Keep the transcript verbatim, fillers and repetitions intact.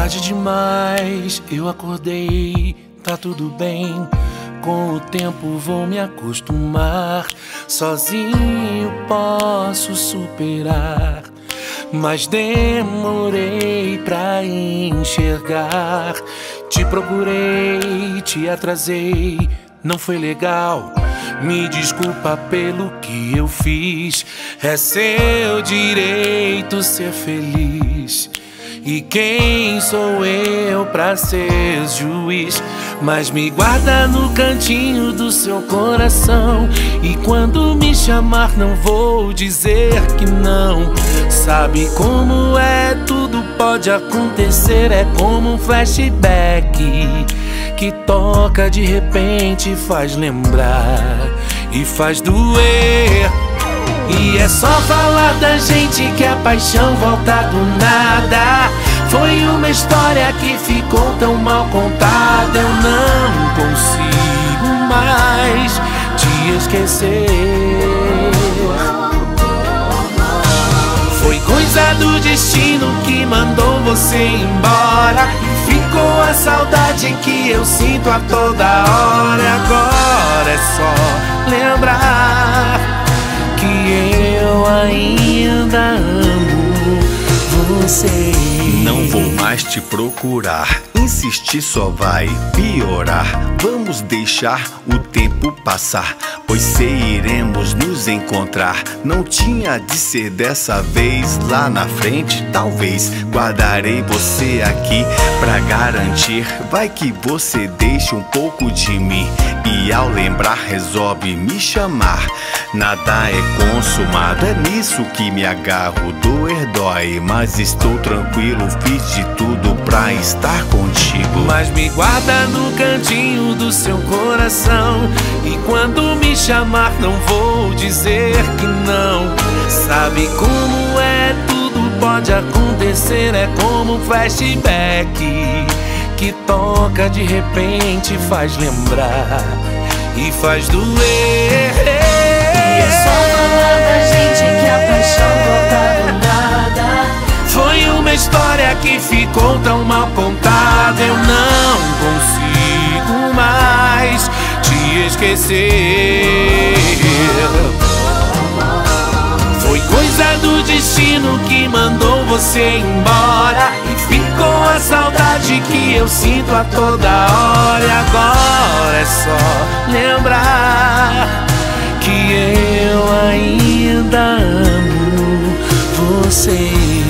Tarde demais, eu acordei, tá tudo bem. Com o tempo vou me acostumar. Sozinho posso superar, mas demorei pra enxergar. Te procurei, te atrasei, não foi legal. Me desculpa pelo que eu fiz. É seu direito ser feliz, e quem sou eu pra ser juiz? Mas me guarda no cantinho do seu coração, e quando me chamar não vou dizer que não. Sabe como é? Tudo pode acontecer. É como um flashback que toca de repente, faz lembrar e faz doer. E é só falar da gente que a paixão volta do nada. Foi uma história que ficou tão mal contada. Eu não consigo mais te esquecer. Foi coisa do destino que mandou você embora. Ficou a saudade que eu sinto a toda hora. Agora é só lembrar que eu ainda amo você. Não vou mais te procurar, insistir só vai piorar. Vamos deixar o tempo passar, pois se iremos nos encontrar. Não tinha de ser dessa vez, lá na frente talvez. Guardarei você aqui pra garantir, vai que você deixa um pouco de mim. E ao lembrar resolve me chamar. Nada é consumado, é nisso que me agarro. Doer dói, mas estou tranquilo, fiz de tudo pra estar contigo. Mas me guarda no cantinho do seu coração, e quando me chamar não vou dizer que não. Sabe como é? Tudo pode acontecer. É como um flashback que toca de repente, faz lembrar e faz doer. E é só falar da gente que a paixão volta do nada. Foi uma história que ficou tão mal contada. Eu não consigo mais te esquecer. Foi coisa do destino que mandou você embora. E ficou a saudade que eu sinto a toda hora. E agora é só lembrar que eu ainda amo você.